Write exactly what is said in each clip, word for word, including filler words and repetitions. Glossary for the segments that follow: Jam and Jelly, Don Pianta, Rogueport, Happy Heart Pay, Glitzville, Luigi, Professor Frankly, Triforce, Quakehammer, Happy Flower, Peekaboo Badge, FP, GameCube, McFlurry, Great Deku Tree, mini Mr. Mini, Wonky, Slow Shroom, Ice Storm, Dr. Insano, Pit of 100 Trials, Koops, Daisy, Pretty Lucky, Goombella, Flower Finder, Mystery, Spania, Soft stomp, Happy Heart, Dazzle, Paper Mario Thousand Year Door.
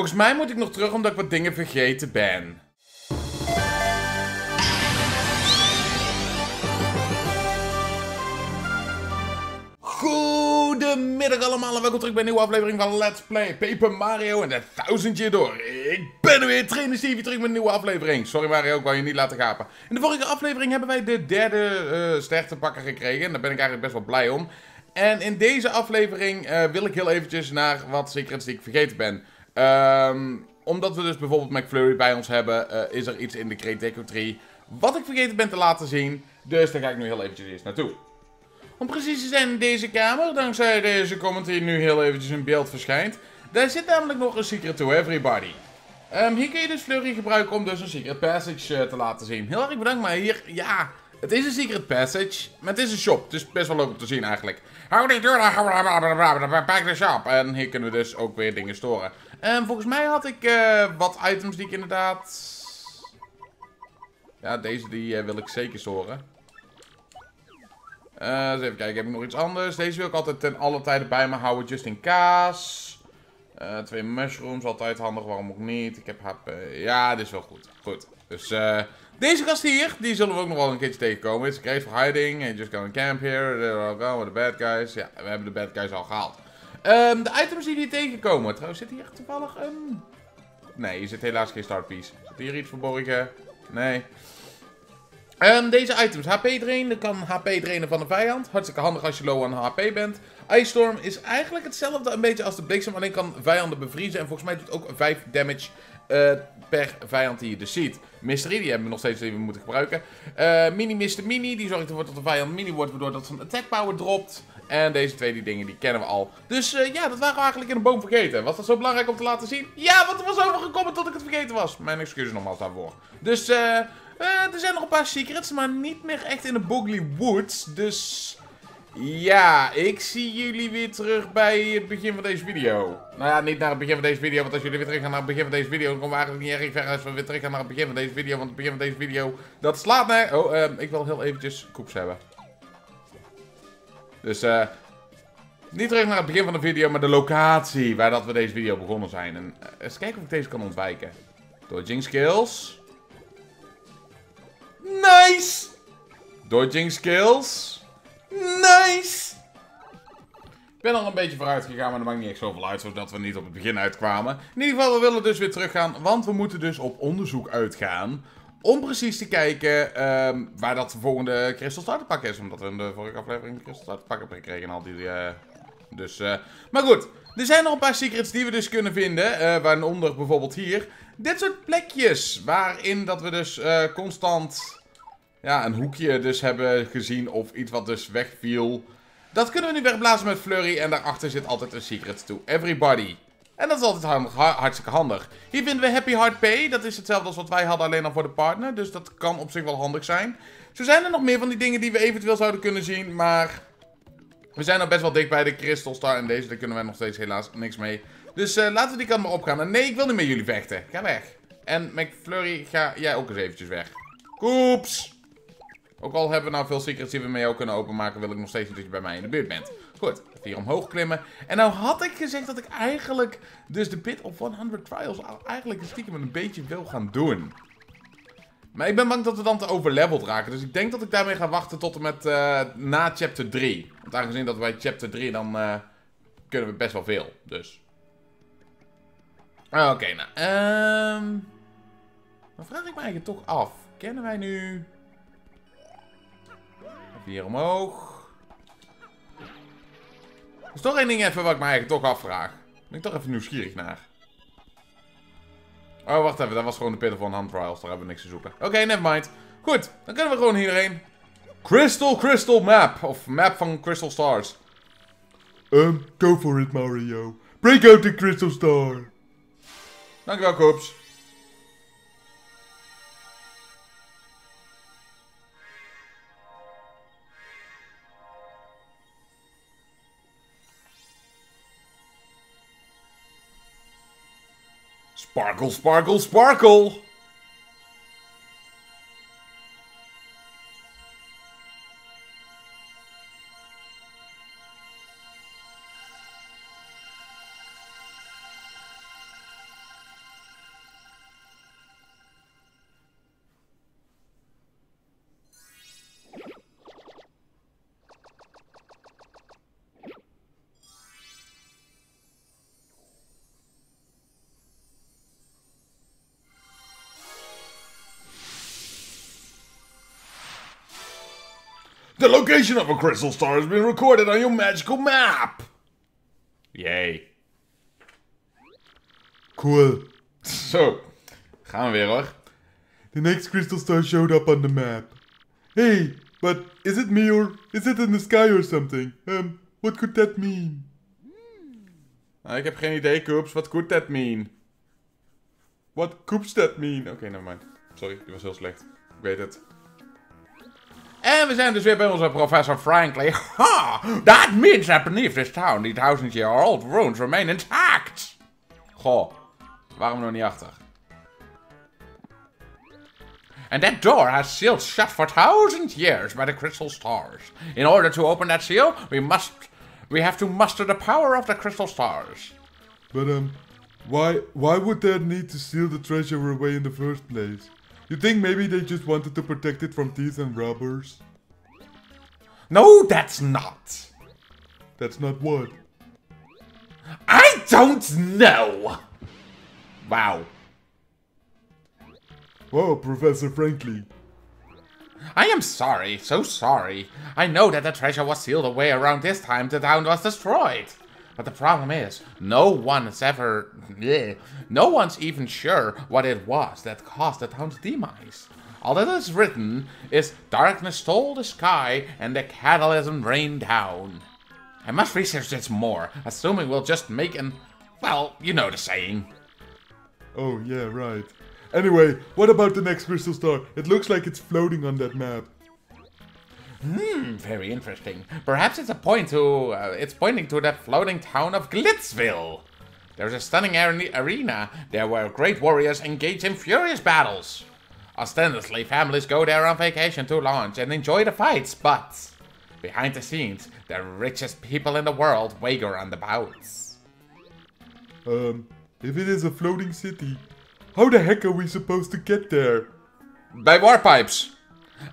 Volgens mij moet ik nog terug omdat ik wat dingen vergeten ben. Goedemiddag allemaal en welkom terug bij een nieuwe aflevering van Let's Play Paper Mario en de Thousand Year Door. Ik ben er weer, trainer Steevee, terug met een nieuwe aflevering. Sorry Mario, ik wou je niet laten gapen. In de vorige aflevering hebben wij de derde uh, sterrenpakker gekregen en daar ben ik eigenlijk best wel blij om. En in deze aflevering uh, wil ik heel eventjes naar wat secrets die ik vergeten ben. Um, omdat we dus bijvoorbeeld McFlurry bij ons hebben, uh, is er iets in de Great Deku Tree wat ik vergeten ben te laten zien. Dus daar ga ik nu heel eventjes eerst naartoe. Om precies te zijn in deze kamer, dankzij deze comment die nu heel eventjes in beeld verschijnt. Daar zit namelijk nog een secret to everybody. Um, hier kun je dus Flurrie gebruiken om dus een secret passage uh, te laten zien. Heel erg bedankt, maar hier, ja, het is een secret passage, maar het is een shop. Het is best wel leuk om te zien eigenlijk. Hou die deur, pak de shop. En hier kunnen we dus ook weer dingen storen. Um, volgens mij had ik uh, wat items die ik inderdaad... Ja, deze die uh, wil ik zeker storen. Uh, eens even kijken, heb ik nog iets anders? Deze wil ik altijd ten alle tijden bij me houden, just in kaas. Uh, twee mushrooms, altijd handig, waarom ook niet? Ik heb H P. Ja, dit is wel goed. Goed. Dus uh, deze gast hier, die zullen we ook nog wel een keertje tegenkomen. It's great for hiding, and just gonna camp here. They're all gone with the bad guys. Ja, we hebben de bad guys al gehaald. Um, de items die hier tegenkomen. Trouwens, zit hier toevallig een... Nee, hier zit helaas geen startpiece. Zit hier iets verborgen? Nee. Um, deze items, H P drain, kan H P drainen van de vijand. Hartstikke handig als je low aan H P bent. Ice Storm is eigenlijk hetzelfde een beetje als de bliksem, alleen kan vijanden bevriezen. En volgens mij doet het ook vijf damage uh, per vijand die je dus ziet. Mystery, die hebben we nog steeds even moeten gebruiken. Uh, mini mister Mini, die zorgt ervoor dat de vijand mini wordt, waardoor dat zijn attack power dropt. En deze twee die dingen, die kennen we al. Dus uh, ja, dat waren we eigenlijk in de boom vergeten. Was dat zo belangrijk om te laten zien? Ja, want er was overgekomen tot ik het vergeten was. Mijn excuses nogmaals daarvoor. Dus... Uh, Uh, er zijn nog een paar secrets, maar niet meer echt in de Boogly Woods, dus... Ja, ik zie jullie weer terug bij het begin van deze video. Nou ja, niet naar het begin van deze video, want als jullie weer terug gaan naar het begin van deze video... dan komen we eigenlijk niet erg ver als we weer terug gaan naar het begin van deze video, want het begin van deze video... dat slaat naar... Oh, uh, ik wil heel eventjes Koops hebben. Dus, eh... Uh, niet terug naar het begin van de video, maar de locatie waar dat we deze video begonnen zijn. En uh, eens kijken of ik deze kan ontwijken. Dodging skills... Nice! Dodging skills. Nice! Ik ben al een beetje vooruit gegaan, maar dat maakt niet echt zoveel uit, zodat we niet op het begin uitkwamen. In ieder geval, we willen dus weer teruggaan, want we moeten dus op onderzoek uitgaan. Om precies te kijken um, waar dat volgende Crystal Starterpak is. Omdat we in de vorige aflevering een Crystal Starterpak hebben gekregen en al die... Uh, dus, uh, maar goed, er zijn nog een paar secrets die we dus kunnen vinden. Uh, waaronder bijvoorbeeld hier... Dit soort plekjes, waarin dat we dus uh, constant ja, een hoekje dus hebben gezien of iets wat dus wegviel. Dat kunnen we nu wegblazen met Flurrie en daarachter zit altijd een secret to everybody. En dat is altijd handig, ha hartstikke handig. Hier vinden we Happy Heart Pay, dat is hetzelfde als wat wij hadden alleen al voor de partner, dus dat kan op zich wel handig zijn. Zo zijn er nog meer van die dingen die we eventueel zouden kunnen zien, maar we zijn al best wel dicht bij de Crystal Star en deze, daar kunnen wij nog steeds helaas niks mee. Dus uh, laten we die kant maar opgaan. En nee, ik wil niet met jullie vechten. Ga weg. En McFlurry, ga jij ook eens eventjes weg. Koops! Ook al hebben we nou veel secrets die we mee ook kunnen openmaken, wil ik nog steeds niet dat je bij mij in de buurt bent. Goed, hier omhoog klimmen. En nou had ik gezegd dat ik eigenlijk dus de Bit of honderd Trials eigenlijk stiekem een beetje wil gaan doen. Maar ik ben bang dat we dan te overleveld raken. Dus ik denk dat ik daarmee ga wachten tot en met uh, na chapter drie. Want aangezien dat we bij chapter drie, dan uh, kunnen we best wel veel. Dus... Oké, okay, nou, ehm... Um, dan vraag ik me eigenlijk toch af. Kennen wij nu... Even hier omhoog. Er is toch één ding even wat ik me eigenlijk toch afvraag. Ben ik toch even nieuwsgierig naar. Oh, wacht even. Dat was gewoon de Pit of honderd Trials. Daar hebben we niks te zoeken. Oké, okay, nevermind. Goed, dan kunnen we gewoon hierheen. Crystal, Crystal Map. Of Map van Crystal Stars. Um, go for it, Mario. Break out the Crystal Star. Dankjewel, Koops. Sparkle, sparkle, sparkle! The location of a crystal star has been recorded on your magical map! Yay. Cool. Zo, gaan we weer hoor. The next crystal star showed up on the map. Hey, but is it me or is it in the sky or something? Um, what could that mean? Ah, ik heb geen idee, Koops. What could that mean? What could that mean? Oké, okay, nevermind. Sorry, die was heel slecht. Ik weet het. En we zijn dus weer bij onze Professor Frankly. Ha! That means that beneath this town, the thousand year old ruins remain intact! Goh, waarom nog niet achter? And that door has sealed shut for thousand years by the crystal stars. In order to open that seal, we must... we have to muster the power of the crystal stars. But, um, why, why would there need to seal the treasure away in the first place? You think maybe they just wanted to protect it from thieves and robbers? No, that's not. That's not what? I don't know. Wow. Whoa, Professor Frankly. I am sorry, so sorry. I know that the treasure was sealed away around this time the town was destroyed. But the problem is, no one is ever... Bleh, no one's even sure what it was that caused the town's demise. All that is written is, darkness stole the sky and the cataclysm rained down. I must research this more, assuming we'll just make an... well, you know the saying. Oh, yeah, right. Anyway, what about the next crystal star? It looks like it's floating on that map. Hmm, very interesting. Perhaps it's a point to... Uh, it's pointing to that floating town of Glitzville. There's a stunning arena there where great warriors engage in furious battles. Ostensibly, families go there on vacation to launch and enjoy the fights, but... behind the scenes, the richest people in the world wager on the bouts. Um, if it is a floating city... how the heck are we supposed to get there? By warpipes.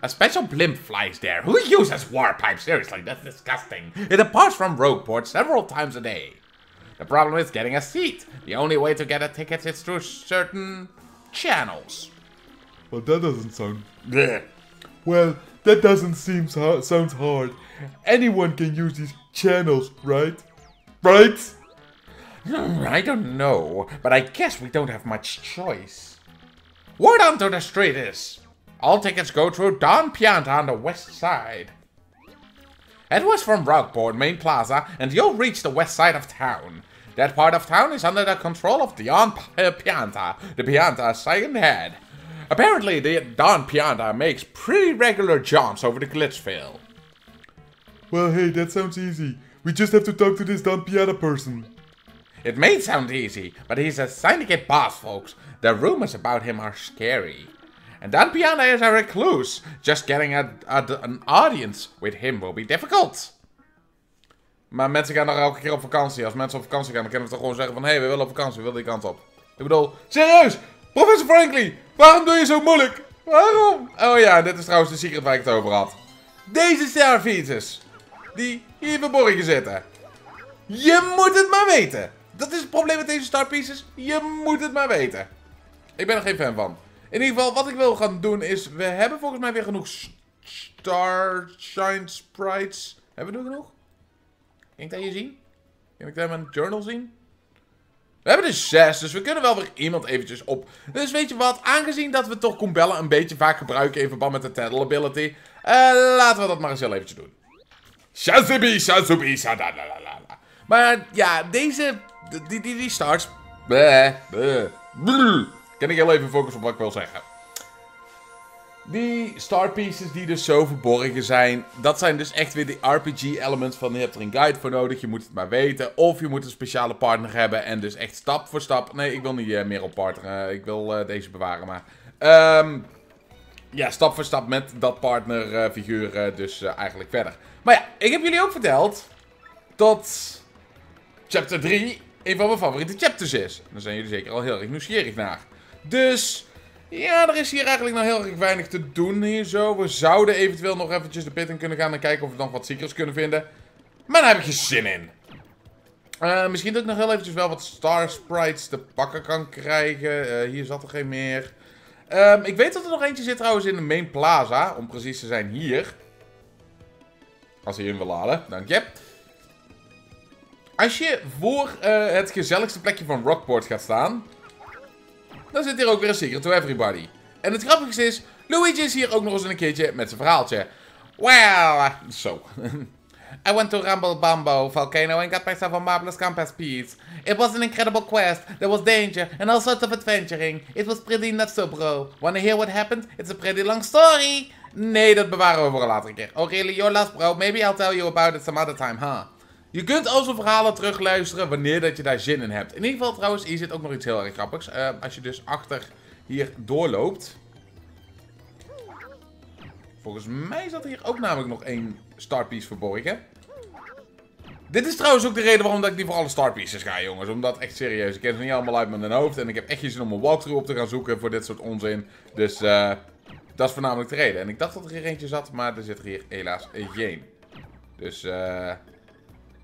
A special blimp flies there. Who uses warpipes? Seriously, that's disgusting. It departs from Rogueport several times a day. The problem is getting a seat. The only way to get a ticket is through certain channels. Well, that doesn't sound... Blech. Well, that doesn't seem so sounds hard. Anyone can use these channels, right? Right? I don't know, but I guess we don't have much choice. Word onto the street is, all tickets go through Don Pianta on the west side. Head west from Rogueport Main Plaza and you'll reach the west side of town. That part of town is under the control of Don Pianta, the Pianta's second head. Apparently the Don Pianta makes pretty regular jumps over the Glitzville. Well hey, that sounds easy. We just have to talk to this Don Pianta person. It may sound easy, but he's a syndicate boss, folks. The rumors about him are scary. And Don Pianta is a recluse. Just getting a, a, an audience with him will be difficult. Maar mensen gaan nog elke keer op vakantie. Als mensen op vakantie gaan, dan kunnen we toch gewoon zeggen van... hé, hey, we willen op vakantie, we willen die kant op. Ik bedoel, serieus! Professor Frankly, waarom doe je zo moeilijk? Waarom? Oh ja, dit is trouwens de secret waar ik het over had. Deze sterrenfietsers. Die hier verborgen zitten. Je moet het maar weten. Dat is het probleem met deze star pieces. Je moet het maar weten. Ik ben er geen fan van. In ieder geval, wat ik wil gaan doen is... we hebben volgens mij weer genoeg Starshine Sprites. Hebben we er genoeg? Kan ik dat hier zien? Kan ik daar mijn journal zien? We hebben er zes, dus we kunnen wel weer iemand eventjes op. Dus weet je wat? Aangezien dat we toch Goombella een beetje vaak gebruiken in verband met de Tattle Ability... Uh, laten we dat maar eens heel eventjes doen. Shazubi, shazubi, shadadadadada. Maar ja, deze... Die, die, die stars. Bleh, bleh, bleh. Kan ik heel even focussen op wat ik wil zeggen. Die star pieces die dus zo verborgen zijn. Dat zijn dus echt weer die R P G elements van je hebt er een guide voor nodig. Je moet het maar weten. Of je moet een speciale partner hebben. En dus echt stap voor stap. Nee, ik wil niet uh, meer op partner. Uh, ik wil uh, deze bewaren maar. Um, ja, stap voor stap met dat partner uh, figuur uh, dus uh, eigenlijk verder. Maar ja, ik heb jullie ook verteld. Tot... chapter drie. Een van mijn favoriete chapters is. Daar zijn jullie zeker al heel erg nieuwsgierig naar. Dus, ja, er is hier eigenlijk nog heel erg weinig te doen hier zo. We zouden eventueel nog eventjes de pit in kunnen gaan en kijken of we dan wat secrets kunnen vinden. Maar daar heb ik geen zin in. Uh, misschien dat ik nog heel eventjes wel wat Star Sprites te pakken kan krijgen. Uh, hier zat er geen meer. Um, ik weet dat er nog eentje zit trouwens in de Main Plaza, om precies te zijn hier. Als hij hem wil laden. Dank je. Als je voor uh, het gezelligste plekje van Rogueport gaat staan, dan zit hier ook weer een secret to everybody. En het grappigste is, Luigi is hier ook nog eens een keertje met zijn verhaaltje. Well, so. I went to Rumble Bambo Volcano and got myself a marvelous compass piece. It was an incredible quest. There was danger and all sorts of adventuring. It was pretty nuts, so bro. Wanna hear what happened? It's a pretty long story. Nee, dat bewaren we voor een latere keer. Oh really, your last bro. Maybe I'll tell you about it some other time, huh? Je kunt al zijn verhalen terugluisteren wanneer dat je daar zin in hebt. In ieder geval trouwens, hier zit ook nog iets heel erg grappigs. Uh, als je dus achter hier doorloopt. Volgens mij zat hier ook namelijk nog één starpiece verborgen. Dit is trouwens ook de reden waarom ik niet voor alle starpieces ga, jongens. Omdat echt serieus, ik ken ze niet allemaal uit met mijn hoofd. En ik heb echt geen zin om een walkthrough op te gaan zoeken voor dit soort onzin. Dus uh, dat is voornamelijk de reden. En ik dacht dat er hier eentje zat, maar er zit hier helaas geen. Dus eh... Uh...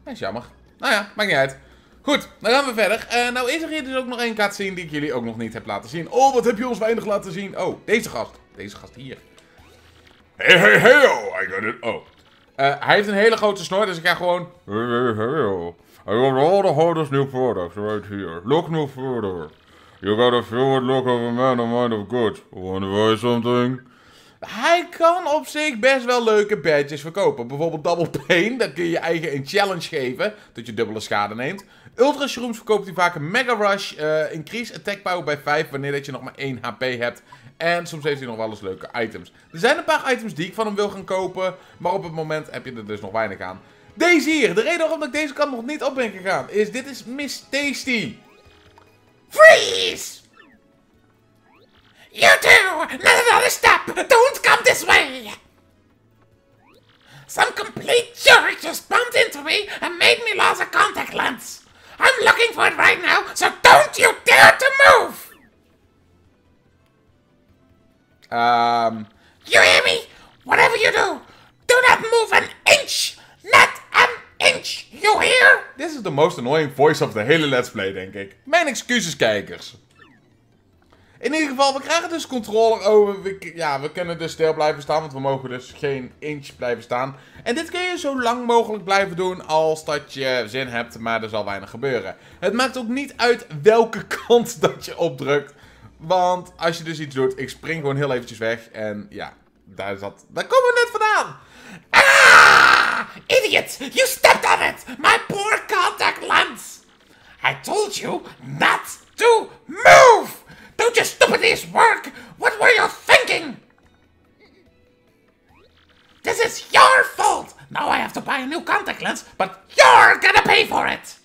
Dat is jammer. Nou ja, maakt niet uit. Goed, dan gaan we verder. Uh, nou is er hier dus ook nog één cutscene die ik jullie ook nog niet heb laten zien. Oh, wat heb je ons weinig laten zien. Oh, deze gast. Deze gast hier. Hey, hey, hey, oh. I got it. Oh. Uh, hij heeft een hele grote snor, dus ik ga gewoon... Hey, hey, hey, oh. I got all the hottest new products right here. Look no further. You got a forward look of a man of mind of goods. Wanna buy something? Hij kan op zich best wel leuke badges verkopen. Bijvoorbeeld Double Pain. Dan kun je je eigen een challenge geven. Dat je dubbele schade neemt. Ultra Shrooms verkoopt hij vaak een Mega Rush. Uh, increase Attack Power bij vijf. Wanneer dat je nog maar één H P hebt. En soms heeft hij nog wel eens leuke items. Er zijn een paar items die ik van hem wil gaan kopen. Maar op het moment heb je er dus nog weinig aan. Deze hier. De reden waarom ik deze kant nog niet op ben gegaan. Is dit is Miss Tasty. Freeze! You two! Not another step! Don't come this way! Some complete jerk just bumped into me and made me lose a contact lens. I'm looking for it right now, so don't you dare to move! Um... You hear me? Whatever you do, do not move an inch! Not an inch! You hear? This is the most annoying voice of the hele let's play, denk ik. Mijn excuses, kijkers. In ieder geval, we krijgen dus controller over. We, ja, we kunnen dus stil blijven staan, want we mogen dus geen inch blijven staan. En dit kun je zo lang mogelijk blijven doen als dat je zin hebt, maar er zal weinig gebeuren. Het maakt ook niet uit welke kant dat je opdrukt. Want als je dus iets doet, ik spring gewoon heel eventjes weg. En ja, daar zat... Daar komen we net vandaan! Ah! Idiot! You stepped on it! My poor contact lens! I told you not to move! Don't you stupidies work! What were you thinking? This is your fault! Now I have to buy a new contact lens, but you're gonna pay for it!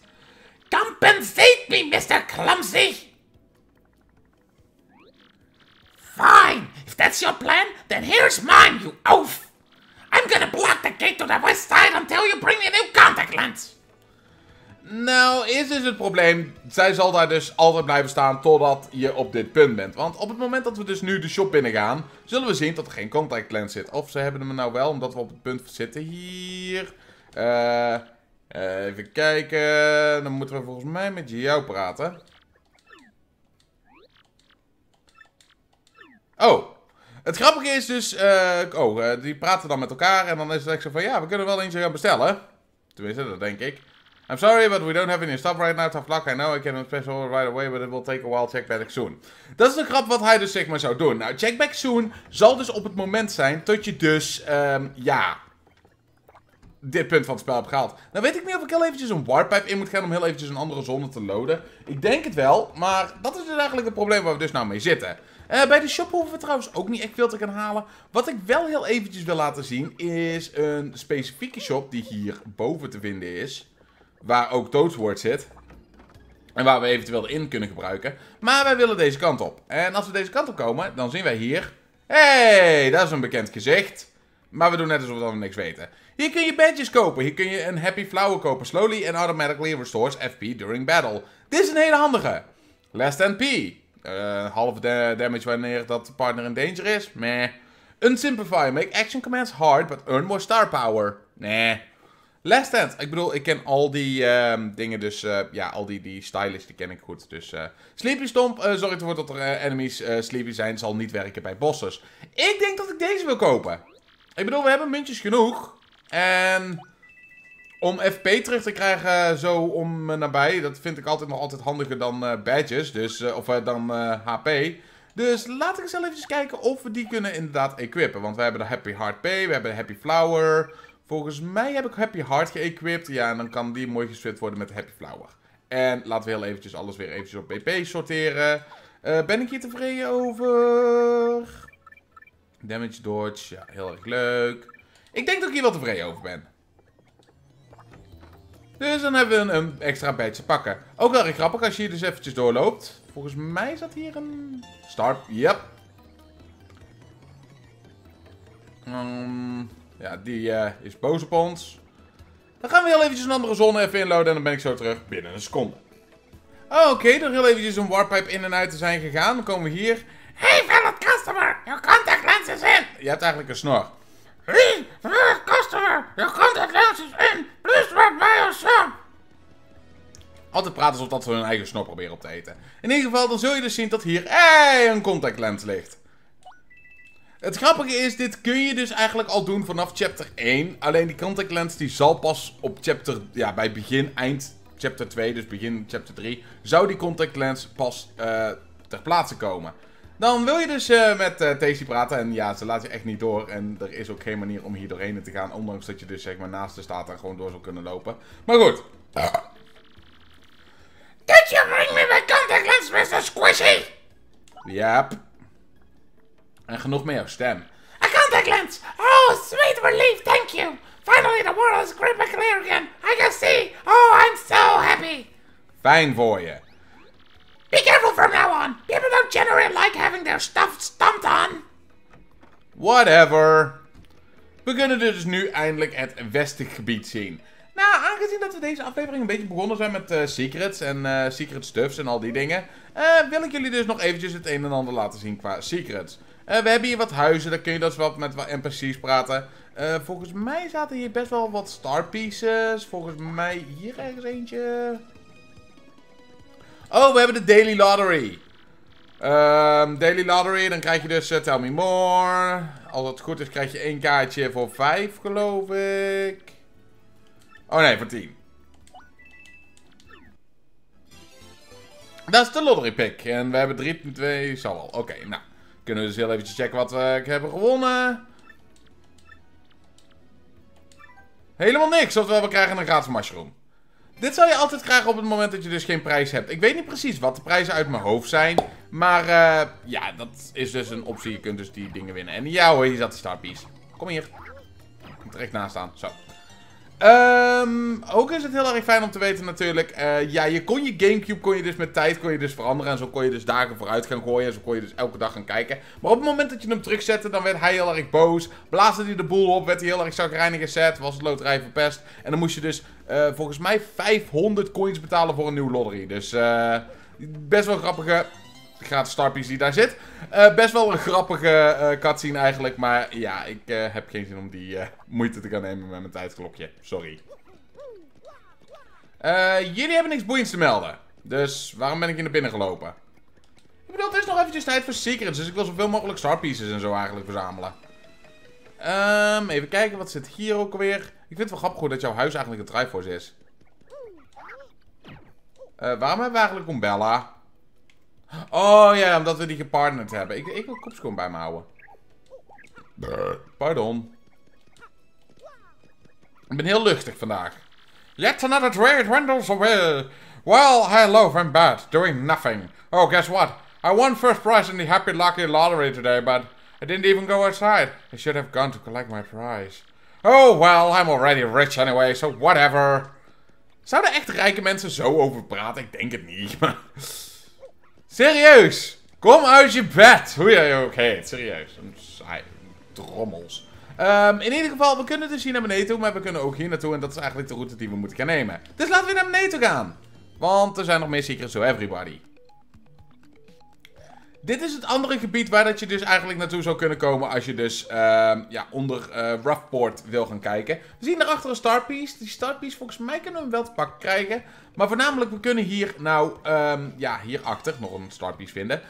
Compensate me, Mister Clumsy! Fine! If that's your plan, then here's mine, you oaf! I'm gonna block the gate to the west side until you bring me a new contact lens! Nou, is dus het probleem. Zij zal daar dus altijd blijven staan totdat je op dit punt bent. Want op het moment dat we dus nu de shop binnengaan, zullen we zien dat er geen contact lens zit. Of ze hebben hem nou wel, omdat we op het punt zitten hier. Uh, even kijken. Dan moeten we volgens mij met jou praten. Oh. Het grappige is dus... Uh, oh, uh, die praten dan met elkaar. En dan is het echt zo van, ja, we kunnen wel eentje gaan bestellen. Tenminste, dat denk ik. I'm sorry, but we don't have any stuff right now. Tough luck, I know. I can press all right away, but it will take a while. Check back soon. Dat is de grap wat hij dus zeg maar zou doen. Nou, check back soon zal dus op het moment zijn dat je dus, um, ja, dit punt van het spel hebt gehaald. Nou weet ik niet of ik heel eventjes een warpipe in moet gaan om heel eventjes een andere zone te loaden. Ik denk het wel, maar dat is dus eigenlijk het probleem waar we dus nou mee zitten. Uh, bij de shop hoeven we trouwens ook niet echt veel te gaan halen. Wat ik wel heel eventjes wil laten zien is een specifieke shop die hier boven te vinden is. Waar ook Toadsworth zit. En waar we eventueel in kunnen gebruiken. Maar wij willen deze kant op. En als we deze kant op komen, dan zien wij hier... Hey, dat is een bekend gezicht. Maar we doen net alsof we niks weten. Hier kun je badges kopen. Hier kun je een Happy Flower kopen. Slowly and automatically restores F P during battle. Dit is een hele handige. Less than P. Uh, half damage wanneer dat de partner in danger is. Meh. Unsimplify. Make action commands hard, but earn more star power. Nee. Last Stand. Ik bedoel, ik ken al die uh, dingen, dus uh, ja, al die, die stylish, die ken ik goed. Dus uh, Sleepy Stomp, uh, zorg ervoor dat er uh, enemies uh, sleepy zijn, zal niet werken bij bosses. Ik denk dat ik deze wil kopen. Ik bedoel, we hebben muntjes genoeg. En om F P terug te krijgen zo om me nabij, dat vind ik altijd nog altijd handiger dan uh, badges, dus, uh, of uh, dan uh, H P. Dus laten we zelf even kijken of we die kunnen inderdaad equippen. Want we hebben de Happy Heart Pay, we hebben de Happy Flower. Volgens mij heb ik Happy Heart geëquipt. Ja, en dan kan die mooi geswitcht worden met Happy Flower. En laten we heel eventjes alles weer eventjes op B P sorteren. Uh, ben ik hier tevreden over? Damage dodge, ja, heel erg leuk. Ik denk dat ik hier wel tevreden over ben. Dus dan hebben we een, een extra badge pakken. Ook wel erg grappig als je hier dus eventjes doorloopt. Volgens mij zat hier een... Star, yep. Um, ja, die uh, is boos op ons. Dan gaan we heel eventjes een andere zone even inloaden en dan ben ik zo terug binnen een seconde. Oh, oké, okay, dan heel eventjes een warpipe in en uit te zijn gegaan. Dan komen we hier. Hey, valid customer, your contact lens is in. Je hebt eigenlijk een snor. Hey, valid customer, your contact lens is in. Please drop by yourself. Altijd praten alsof dat ze hun eigen snor proberen op te eten. In ieder geval, dan zul je dus zien dat hier hey, een contact lens ligt. Het grappige is, dit kun je dus eigenlijk al doen vanaf chapter één. Alleen die contact lens die zal pas op chapter, ja, bij begin, eind chapter twee, dus begin chapter drie, zou die contact lens pas uh, ter plaatse komen. Dan wil je dus uh, met uh, Daisy praten en ja, ze laat je echt niet door. En er is ook geen manier om hier doorheen te gaan, ondanks dat je dus zeg maar naast de staat en gewoon door zou kunnen lopen. Maar goed. Did you bring me my contact lens, mister Squishy? Yep. En genoeg met jouw stem. A contact lens! Oh, sweet relief, thank you! Finally the world is crystal clear again! I can see! Oh, I'm so happy! Fijn voor je. Be careful from now on! People don't generally like having their stuff stomped on! Whatever. We kunnen dus nu eindelijk het Westiggebied zien. Nou, aangezien dat we deze aflevering een beetje begonnen zijn met uh, secrets en uh, secret stuffs en al die dingen, uh, wil ik jullie dus nog eventjes het een en ander laten zien qua secrets. Uh, we hebben hier wat huizen, daar kun je dus wat met wat N P C's praten. Uh, volgens mij zaten hier best wel wat star pieces. Volgens mij hier ergens eentje. Oh, we hebben de Daily Lottery. Um, Daily Lottery, dan krijg je dus uh, Tell Me More. Als het goed is krijg je één kaartje voor vijf, geloof ik. Oh nee, voor tien. Dat is de lottery pick. En we hebben drie, twee, zal wel. Oké, okay, nou. Kunnen we dus heel eventjes checken wat we hebben gewonnen. Helemaal niks, oftewel we krijgen een gratis mushroom. Dit zal je altijd krijgen op het moment dat je dus geen prijs hebt. Ik weet niet precies wat de prijzen uit mijn hoofd zijn. Maar uh, ja, dat is dus een optie. Je kunt dus die dingen winnen. En ja hoor, hier zat de starpiece. Kom hier. Ik moet er echt naast staan, zo. Um, ook is het heel erg fijn om te weten natuurlijk. Uh, ja, je kon je Gamecube kon je dus met tijd kon je dus veranderen. En zo kon je dus dagen vooruit gaan gooien. En zo kon je dus elke dag gaan kijken. Maar op het moment dat je hem terugzette, dan werd hij heel erg boos. Blaasde hij de boel op, werd hij heel erg chagrijnig gezet. Was het loterij verpest. En dan moest je dus uh, volgens mij vijfhonderd coins betalen voor een nieuwe lottery. Dus uh, best wel grappige... Gratis starpiece die daar zit. Uh, best wel een grappige uh, cutscene eigenlijk. Maar ja, ik uh, heb geen zin om die uh, moeite te gaan nemen met mijn tijdklokje. Sorry. Uh, jullie hebben niks boeiends te melden. Dus waarom ben ik hier naar binnen gelopen? Ik bedoel, het is nog eventjes tijd voor secrets. Dus ik wil zoveel mogelijk starpieces en zo eigenlijk verzamelen. Um, even kijken, wat zit hier ook alweer? Ik vind het wel grappig dat jouw huis eigenlijk een Triforce is. Uh, waarom hebben we eigenlijk Goombella? Oh ja, omdat we die gepartnerd hebben. Ik, ik wil Koops gewoon bij me houden. Pardon. Ik ben heel luchtig vandaag. Yet another trade dwindles away. Well, hello, I'm bad. Doing nothing. Oh, guess what? I won first prize in the Happy Lucky Lottery today, but I didn't even go outside. I should have gone to collect my prize. Oh, well, I'm already rich anyway, so whatever. Zouden echt rijke mensen zo over praten? Ik denk het niet, maar... Serieus! Kom uit je bed! Hoe jij ook heet, serieus. Saai. Drommels. Um, in ieder geval, we kunnen dus hier naar beneden toe, maar we kunnen ook hier naartoe. En dat is eigenlijk de route die we moeten gaan nemen. Dus laten we naar beneden toe gaan. Want er zijn nog meer secrets to everybody. Dit is het andere gebied waar dat je dus eigenlijk naartoe zou kunnen komen als je dus uh, ja, onder uh, Rogueport wil gaan kijken. We zien daarachter een starpiece. Die starpiece, volgens mij kunnen we hem wel te pakken krijgen. Maar voornamelijk, we kunnen hier nou, um, ja, hierachter nog een starpiece vinden.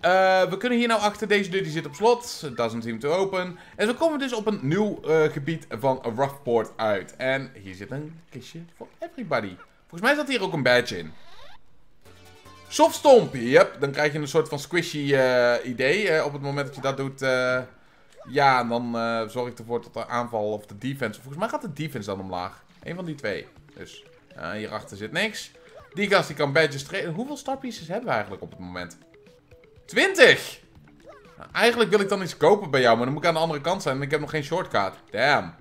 Uh, we kunnen hier nou achter, deze deur die zit op slot. It doesn't seem to open. En zo komen we dus op een nieuw uh, gebied van Rogueport uit. En hier zit een kistje voor everybody. Volgens mij zat hier ook een badge in. Soft stomp, yep. Dan krijg je een soort van squishy uh, idee. Uh, op het moment dat je dat doet, uh, ja, dan uh, zorg ik ervoor dat de aanval of de defense. Volgens mij gaat de defense dan omlaag. Eén van die twee. Dus uh, hierachter zit niks. Die gast die kan badges trainen. Hoeveel starpieces hebben we eigenlijk op het moment? twintig! Nou, eigenlijk wil ik dan iets kopen bij jou, maar dan moet ik aan de andere kant zijn en ik heb nog geen shortcut. Damn.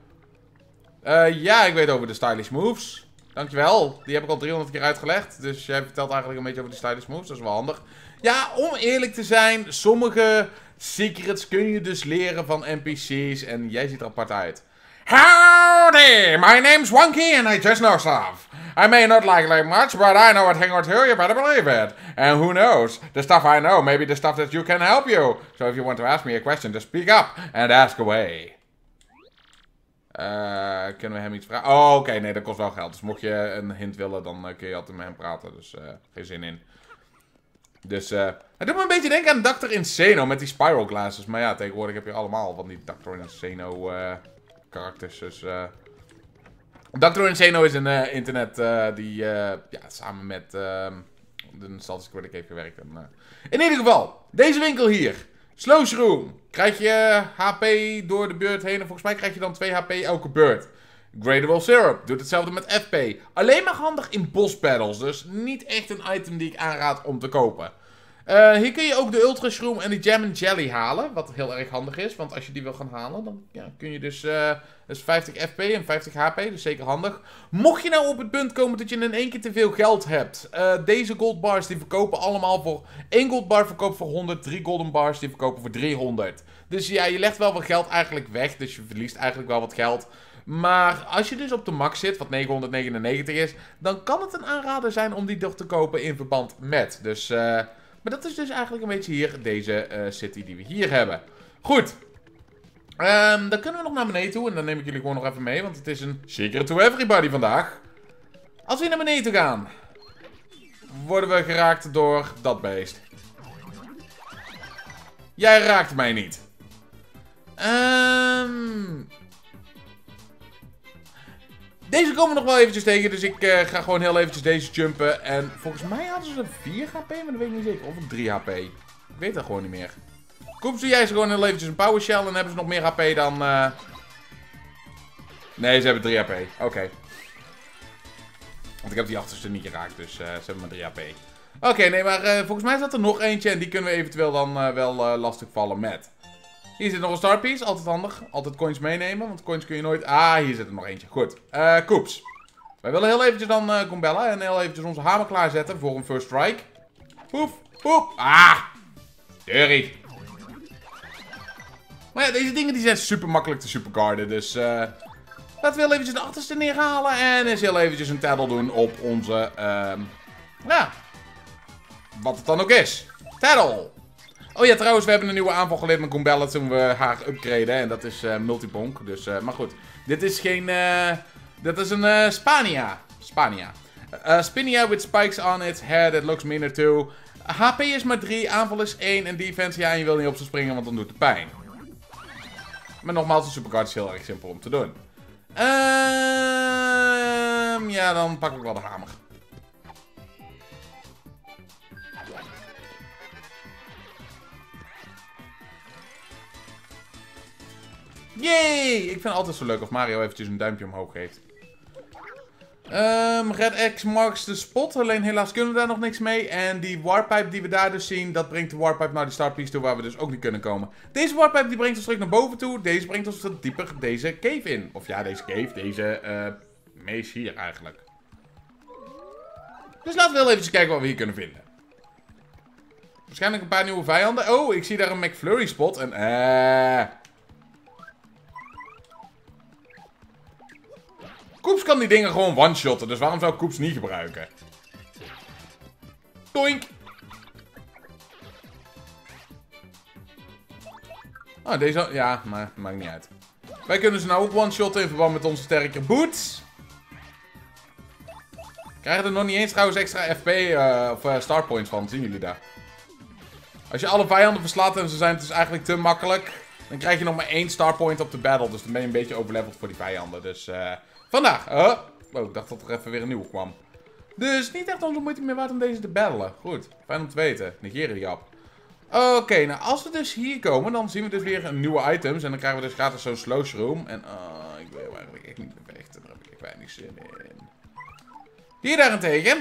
Uh, ja, ik weet over de stylish moves. Dankjewel. Die heb ik al driehonderd keer uitgelegd. Dus jij vertelt eigenlijk een beetje over de stylish moves. Dat is wel handig. Ja, om eerlijk te zijn, sommige secrets kun je dus leren van N P C's. En jij ziet er apart uit. Howdy! My name's Wonky and I just know stuff. I may not like it much, but I know what hang on to, you better believe it. And who knows? The stuff I know, maybe the stuff that you can help you. So if you want to ask me a question, just speak up and ask away. Uh, kunnen we hem iets vragen? Oh, oké, okay, nee, dat kost wel geld. Dus mocht je een hint willen, dan uh, kun je altijd met hem praten. Dus uh, geen zin in. Dus, uh, het doet me een beetje denken aan dokter Insano met die spiral glasses. Maar ja, tegenwoordig heb je allemaal van die dokter Insano... Uh... karakters, dus uh... dokter Insano is een uh, internet uh, die uh, ja, samen met uh, de Nostalgic Critic heeft gewerkt. En, uh... in ieder geval, deze winkel hier. Slow Shroom. Krijg je H P door de beurt heen en volgens mij krijg je dan twee H P elke beurt. Gradable Syrup. Doet hetzelfde met F P. Alleen maar handig in boss battles, dus niet echt een item die ik aanraad om te kopen. Uh, hier kun je ook de Ultra Shroom en de Jam and Jelly halen. Wat heel erg handig is. Want als je die wil gaan halen, dan ja, kun je dus, uh, dus vijftig F P en vijftig H P. Dus zeker handig. Mocht je nou op het punt komen dat je in één keer te veel geld hebt. Uh, deze gold bars die verkopen allemaal voor... één gold bar verkoopt voor honderd. drie golden bars die verkopen voor driehonderd. Dus ja, je legt wel wat geld eigenlijk weg. Dus je verliest eigenlijk wel wat geld. Maar als je dus op de max zit, wat negenhonderdnegenennegentig is... dan kan het een aanrader zijn om die toch te kopen in verband met. Dus... Uh, Maar dat is dus eigenlijk een beetje hier deze uh, city die we hier hebben. Goed. Um, dan kunnen we nog naar beneden toe. En dan neem ik jullie gewoon nog even mee. Want het is een secret to everybody vandaag. Als we naar beneden toe gaan. Worden we geraakt door dat beest. Jij raakt mij niet. Um... Deze komen we nog wel eventjes tegen, dus ik uh, ga gewoon heel eventjes deze jumpen. En volgens mij hadden ze vier H P, maar dat weet ik niet zeker. Of een drie H P. Ik weet dat gewoon niet meer. Koops, doe jij ze gewoon heel eventjes een power shell en hebben ze nog meer H P dan... Uh... Nee, ze hebben drie H P. Oké. Okay. Want ik heb die achterste niet geraakt, dus uh, ze hebben maar drie H P. Oké, okay, nee, maar uh, volgens mij zat er nog eentje en die kunnen we eventueel dan uh, wel uh, lastig vallen met. Hier zit nog een starpiece, altijd handig. Altijd coins meenemen, want coins kun je nooit... Ah, hier zit er nog eentje. Goed. Uh, Koops. Wij willen heel eventjes dan uh, Goombella en heel eventjes onze hamer klaarzetten voor een first strike. Poef, poef. Ah! Dirty. Maar ja, deze dingen die zijn super makkelijk te superguarden, dus... Uh, laten we heel eventjes de achterste neerhalen en eens heel eventjes een taddle doen op onze... Uh, ja. Wat het dan ook is. Taddle. Oh ja, trouwens, we hebben een nieuwe aanval geleerd met Goombella toen we haar upgraden. En dat is uh, multibonk. Dus, uh, maar goed. Dit is geen... Uh, dit is een uh, Spania. Spania. Uh, Spania with spikes on its head. It looks meaner too. H P is maar drie. Aanval is één. En defense, ja, en je wil niet op ze springen, want dan doet het pijn. Maar nogmaals, de supercard is heel erg simpel om te doen. Uh, ja, dan pak ik wel de hamer. Yay! Ik vind het altijd zo leuk als Mario eventjes een duimpje omhoog geeft. Um, Red X marks de spot. Alleen helaas kunnen we daar nog niks mee. En die warpipe die we daar dus zien, dat brengt de warpipe naar die starpiece toe waar we dus ook niet kunnen komen. Deze warpipe die brengt ons terug naar boven toe. Deze brengt ons wat dieper deze cave in. Of ja, deze cave. Deze uh, mees hier eigenlijk. Dus laten we heel even kijken wat we hier kunnen vinden. Waarschijnlijk een paar nieuwe vijanden. Oh, ik zie daar een McFlurry spot. En eh... Uh... Koops kan die dingen gewoon one-shotten, dus waarom zou Koops niet gebruiken? Toink! Oh, deze... Ja, maar maakt niet uit. Wij kunnen ze nou ook one-shotten in verband met onze sterke boots. Krijgen er nog niet eens trouwens extra F P uh, of uh, starpoints van, zien jullie daar. Als je alle vijanden verslaat en ze zijn het dus eigenlijk te makkelijk, dan krijg je nog maar één starpoint op de battle. Dus dan ben je een beetje overleveld voor die vijanden. Dus uh, vandaag. Uh, oh, ik dacht dat er even weer een nieuwe kwam. Dus niet echt onze moeite meer waard om deze te battelen. Goed, fijn om te weten. Negeren die app. Oké, okay, nou als we dus hier komen, dan zien we dus weer nieuwe items. En dan krijgen we dus gratis zo'n slow shroom. En uh, ik wil eigenlijk echt niet bevechten. Daar heb ik weinig zin in. Hier daarentegen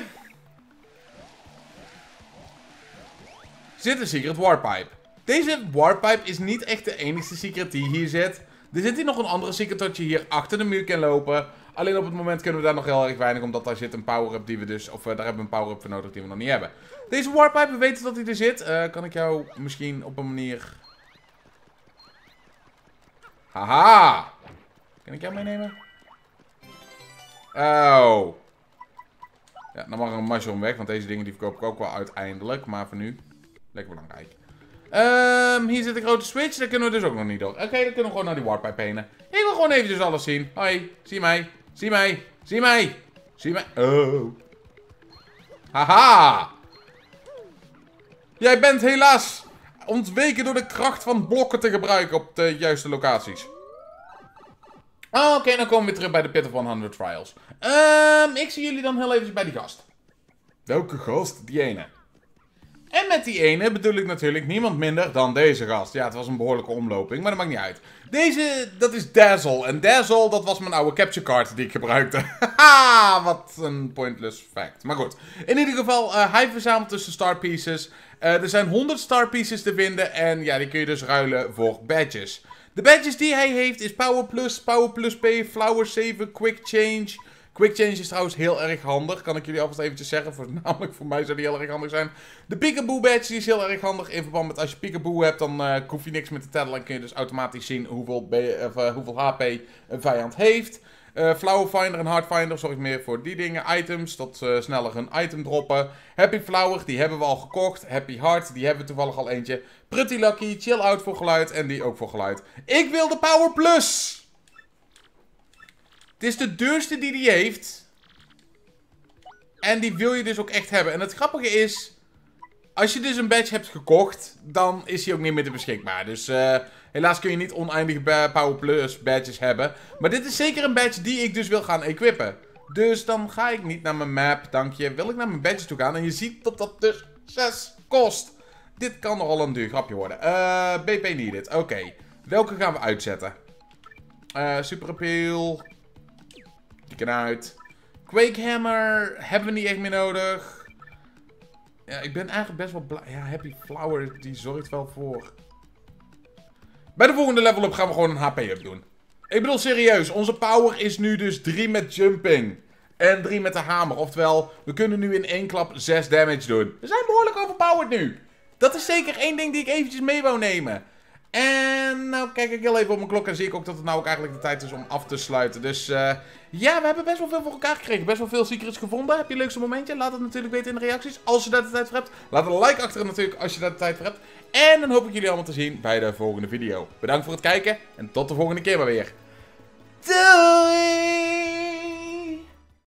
zit een secret warpipe. Deze warpipe is niet echt de enige secret die hier zit. Er zit hier nog een andere secret dat je hier achter de muur kan lopen. Alleen op het moment kunnen we daar nog heel erg weinig, omdat daar zit een power-up die we dus... Of uh, daar hebben we een power-up voor nodig die we nog niet hebben. Deze warpipe, we weten dat hij er zit. Uh, kan ik jou misschien op een manier... Haha! Kan ik jou meenemen? Oh. Ja, dan mag er een mushroom weg, want deze dingen die verkoop ik ook wel uiteindelijk. Maar voor nu, lekker belangrijk. Um, hier zit een grote switch, daar kunnen we dus ook nog niet door. Oké, okay, dan kunnen we gewoon naar die warpipe heen. Ik wil gewoon eventjes alles zien. Hoi, zie mij, zie mij, zie mij, zie mij. Oh. Haha. Jij bent helaas ontweken door de kracht van blokken te gebruiken op de juiste locaties. Oh, oké, okay, dan komen we weer terug bij de Pit of honderd Trials. Um, ik zie jullie dan heel eventjes bij die gast. Welke gast? Die ene. En met die ene bedoel ik natuurlijk niemand minder dan deze gast. Ja, het was een behoorlijke omloping, maar dat maakt niet uit. Deze, dat is Dazzle. En Dazzle, dat was mijn oude capture card die ik gebruikte. Haha, wat een pointless fact. Maar goed, in ieder geval, uh, hij verzamelt dus de star pieces. Uh, er zijn honderd star pieces te vinden en ja, die kun je dus ruilen voor badges. De badges die hij heeft is Power Plus, Power Plus P, Flower Saver, Quick Change... Quick Change is trouwens heel erg handig, kan ik jullie alvast eventjes zeggen. Voornamelijk voor mij zou die heel erg handig zijn. De Peekaboo badge die is heel erg handig in verband met als je Peekaboo hebt, dan uh, hoef je niks meer te tellen. En kun je dus automatisch zien hoeveel, B of, uh, hoeveel H P een vijand heeft. Uh, Flower Finder en Heart Finder zorgt meer voor die dingen. Items, dat ze uh, sneller een item droppen. Happy Flower, die hebben we al gekocht. Happy Heart, die hebben we toevallig al eentje. Pretty Lucky, Chill Out voor geluid en die ook voor geluid. Ik wil de Power Plus! Het is de duurste die die heeft. En die wil je dus ook echt hebben. En het grappige is... Als je dus een badge hebt gekocht... Dan is die ook niet meer te beschikbaar. Dus uh, helaas kun je niet oneindige Power Plus badges hebben. Maar dit is zeker een badge die ik dus wil gaan equippen. Dus dan ga ik niet naar mijn map. Dank je. Wil ik naar mijn badge toe gaan. En je ziet dat dat dus zes kost. Dit kan nogal een duur grapje worden. Uh, B P needed. Oké. Okay. Welke gaan we uitzetten? Uh, super appeal... Die kan uit. Quakehammer hebben we niet echt meer nodig. Ja, ik ben eigenlijk best wel blij. Ja, Happy Flower, die zorgt wel voor. Bij de volgende level-up gaan we gewoon een H P-up doen. Ik bedoel, serieus. Onze power is nu dus drie met jumping. En drie met de hamer. Oftewel, we kunnen nu in één klap zes damage doen. We zijn behoorlijk overpowered nu. Dat is zeker één ding die ik eventjes mee wou nemen. En nou kijk ik heel even op mijn klok en zie ik ook dat het nou ook eigenlijk de tijd is om af te sluiten. Dus uh, ja, we hebben best wel veel voor elkaar gekregen. Best wel veel secrets gevonden. Heb je een leukste momentje? Laat het natuurlijk weten in de reacties als je daar de tijd voor hebt. Laat een like achter natuurlijk als je daar de tijd voor hebt. En dan hoop ik jullie allemaal te zien bij de volgende video. Bedankt voor het kijken en tot de volgende keer maar weer. Doei!